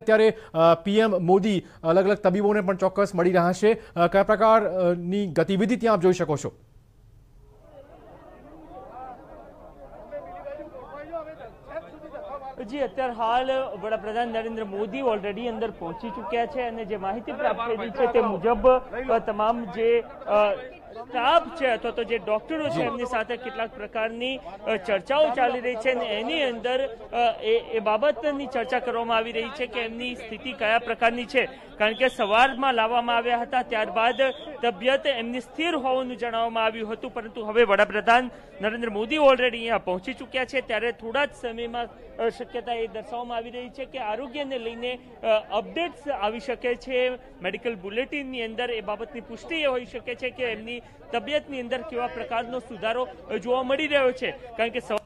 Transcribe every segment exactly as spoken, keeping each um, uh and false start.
अत्यारे पीएम मोदी अलग अलग तबीबोने पण चोक्कस मळी रह्या छे। क्या प्रकारनी गतिविधि त्यां आप जोई शको छो। जी अत्यार हाल वडाप्रधान नरेन्द्र मोदी ऑलरेडी अंदर पहुंची चुक्या है और जो माहिती प्राप्त थई छे ते मुजब तमाम जे स्टाफ है अथवा तो जो डॉक्टरों है एमनी साथे केटलाक प्रकारनी चर्चाओं चाली रही है। एनी अंदर ए बाबतनी चर्चा करवामां आवी रही है कि एमनी स्थिति क्या प्रकारनी है, कारण के सवारमां लाववामां આવ્યા હતા ત્યારબાद तबियत एमनी स्थिर होवानुं जणाववामां આવ્યું હતું, परंतु हवे वडाप्रधान नरेन्द्र मोदी ऑलरेडी अहीं पहोंची चूक्या है त्यारे थोड़ा ज समयमां शक्यता ए दर्शाववामां आवी रही है कि आरोग्यने लईने अपडेट्स आवी शके छे। मेडिकल बुलेटिननी अंदर ए बाबतनी पुष्टि होई शके छे कि एमनी तबियतनी अंदर केवा प्रकारनो सुधारो जोवा मळी रह्यो छे, कारण के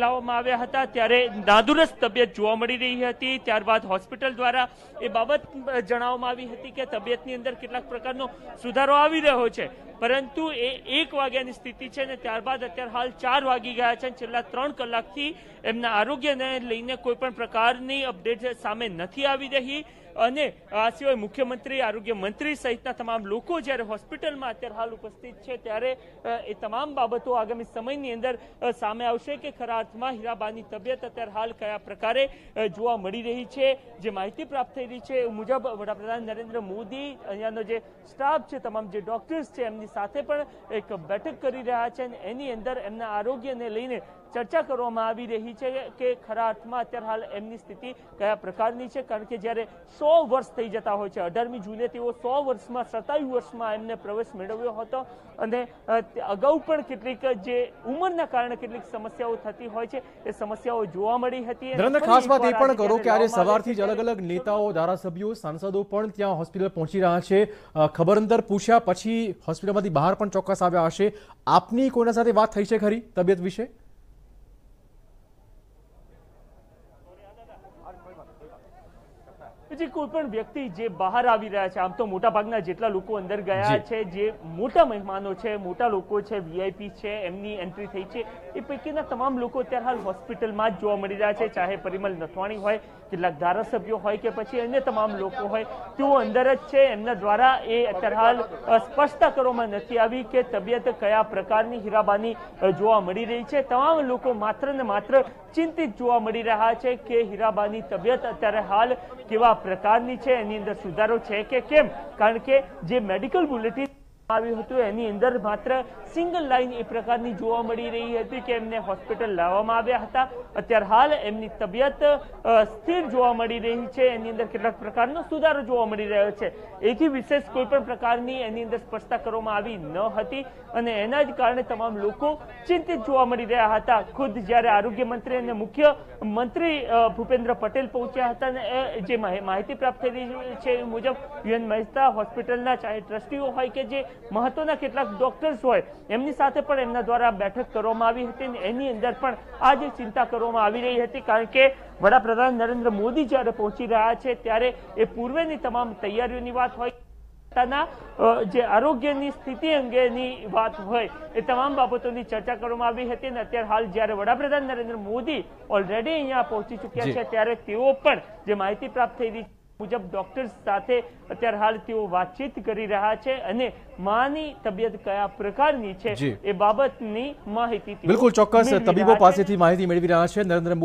लाववामां આવ્યા હતા ત્યારે નાદુરસ્ત તબિયત જોવા મળી રહી હતી। ત્યારબાદ હોસ્પિટલ દ્વારા એ બાબત જણાવવામાં આવી હતી કે તબિયતની અંદર કેટલાક પ્રકારનો સુધારો આવી રહ્યો છે, પરંતુ એ એક વાગ્યાની સ્થિતિ છે અને ત્યારબાદ અત્યારે હાલ ચાર વાગી ગયા છે અને છેલ્લા ત્રણ કલાકથી એમના આરોગ્યને લઈને કોઈ પણ પ્રકારની અપડેટ સામે નથી આવી રહી। અને આ સિવાય મુખ્યમંત્રી, આરોગ્ય મંત્રી સહિતના તમામ લોકો જ્યારે હોસ્પિટલમાં અત્યારે હાલ ઉપસ્થિત છે ત્યારે એ તમામ બાબતો આગામી સમયની અંદર સામે આવશે કે ખરા અર્થમાં હીરાબાની તબિયત અત્યારે હાલ કયા પ્રકારે જોવા મળી રહી છે। જે માહિતી પ્રાપ્ત થઈ રહી છે મુજબ વડાપ્રધાન નરેન્દ્ર મોદી અહીંયાનો જે સ્ટાફ છે, તમામ જે ડોક્ટર્સ છે એમની સાથે પણ એક બેઠક કરી રહ્યા છે અને એની અંદર એમના આરોગ્યને લઈને चर्चा करवामां आवी रही है कि खरा अर्थमां अत्यार हाल एमनी स्थिति क्या प्रकारनी छे, कारण के ज्यारे सौ वर्ष थी जता होय छे अठारमी जूने तेओ सौ वर्ष में सत्तावीस वर्ष में एमने प्रवेश मेळव्यो हतो अने अगाऊ पण केटलीक जे उमरना कारणे केटलीक समस्याओ थती होय छे ए समस्याओ जोवा मळी हती। नरेंद्र खास बात ए पण करो के आज सवारथी ज अलग अलग नेताओं, धारासभ्यो, सांसदों पण त्यां होस्पिटल पहोंची रह्या छे। खबर अंतर पूछ्या पछी होस्पिटलमांथी बहार पण चोक्कस आव्या हशे। आपनी कोईना साथे वात थई छे खरी तबियत विषे? जी कोईपण व्यक्ति जे बहार आवी रह्या छे, आम तो मोटा भागना जेटला लोको अंदर गया छे, जे मोटा मेहमानो छे, मोटा लोको छे, वीआईपी छे, एमनी एंट्री थई छे ए पैकीना तमाम लोको अत्यार हाल होस्पिटलमां ज जोवा मळी रह्या छे। चाहे परिमल नथवाणी होय, केटलाक धारासभ्यो होय के पछी अन्य तमाम लोको होय तेओ अंदर ज छे। एमना द्वारा ए अत्यार हाल स्पष्टता करवामां नथी आवी के तबियत कया प्रकारनी हीराबानी जोवा मळी रही छे। तमाम लोको मात्र ने मात्र चिंतित जोवा मळी रह्या छे के हीराबानी तबियत अत्यारे हाल केवा प्रकारनी छे, एनी अंदर सुधारो छे के केम, कारण के जे मेडिकल बुलेटिन आव्युं हतुं एनी अंदर मात्र सिंगल लाइन ए प्रकारनी जोवा मळी रही हती के एमने होस्पिटल लाववामां आव्या हता। अत्यार हाल एमनी तबियत स्थिर जोवा मळी रही छे, एनी अंदर केटलाक प्रकारनो सुधारो जोवा मळी रह्यो छे। एथी विशेष कोईपण प्रकारनी एनी अंदर स्पष्टता करवामां आवी न हती अने एना ज कारणे तमाम लोको चिंतित जोवा मळी रह्या हता। खुद ज्यारे आरोग्य मंत्री अने मुख्यमंत्री भुपेन्द्र पटेल पहोंच्या हता अने जे माहिती प्राप्त थई रही छे मुजब यूएन महेशता होस्पिटलना चाहे ट्रस्टीओ होय के जे महत्वना केटलाक डॉक्टर्स होय एमनी साथे पण एमना द्वारा बैठक करवामां आवी हती अने एनी अंदर पण आ जे चिंता करवामां आवी रही हती, कारण के वडाप्रधान नरेंद्र मोदी ज्यारे पहोंची रह्या छे त्यारे ए पूर्वेनी तमाम तैयारीओनी वात होय, ताना जे आरोग्यनी स्थिति अंगेनी वात होय ए तमाम बाबतोनी चर्चा करवामां आवी हती अने अत्यार हाल ज्यारे वडाप्रधान नरेंद्र मोदी ऑलरेडी अहींया पहोंची चूक्या छे त्यारे तेओ पण जे माहिती प्राप्त थई रही छे मुजब डॉक्टर्स साथे अत्यार हाल तेओ वातचीत करी रह्या छे अने मानी तबियत कया प्रकारनी छे ए बाबतनी माहिती बिल्कुल चोक्कस तबीबो पासेथी माहिती मेळवी रह्या छे। नरेंद्र